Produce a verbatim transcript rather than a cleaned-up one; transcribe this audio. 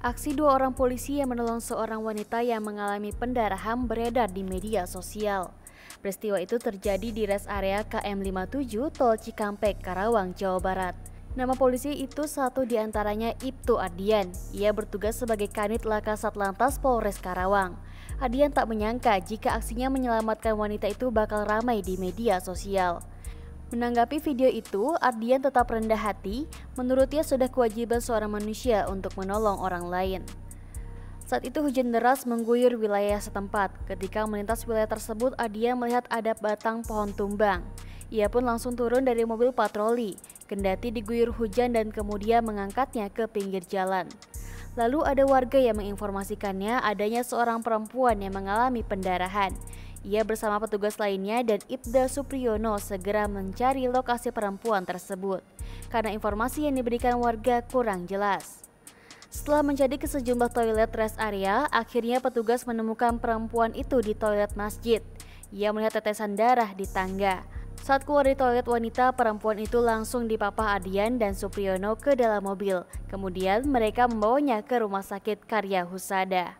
Aksi dua orang polisi yang menolong seorang wanita yang mengalami pendarahan beredar di media sosial. Peristiwa itu terjadi di Rest Area K M lima puluh tujuh Tol Cikampek, Karawang, Jawa Barat. Nama polisi itu satu diantaranya Iptu Ardian. Ia bertugas sebagai Kanit Laka Satlantas Polres Karawang. Ardian tak menyangka jika aksinya menyelamatkan wanita itu bakal ramai di media sosial. Menanggapi video itu, Ardian tetap rendah hati. Menurutnya sudah kewajiban seorang manusia untuk menolong orang lain. Saat itu hujan deras mengguyur wilayah setempat. Ketika melintas wilayah tersebut, Ardian melihat ada batang pohon tumbang. Ia pun langsung turun dari mobil patroli, kendati diguyur hujan dan kemudian mengangkatnya ke pinggir jalan. Lalu ada warga yang menginformasikannya adanya seorang perempuan yang mengalami pendarahan. Ia bersama petugas lainnya dan Ipda Supriyono segera mencari lokasi perempuan tersebut, karena informasi yang diberikan warga kurang jelas. Setelah mencari ke sejumlah toilet rest area, akhirnya petugas menemukan perempuan itu di toilet masjid. Ia melihat tetesan darah di tangga. Saat keluar dari toilet wanita, perempuan itu langsung dipapah Ardian dan Supriyono ke dalam mobil. Kemudian mereka membawanya ke Rumah Sakit Karya Husada.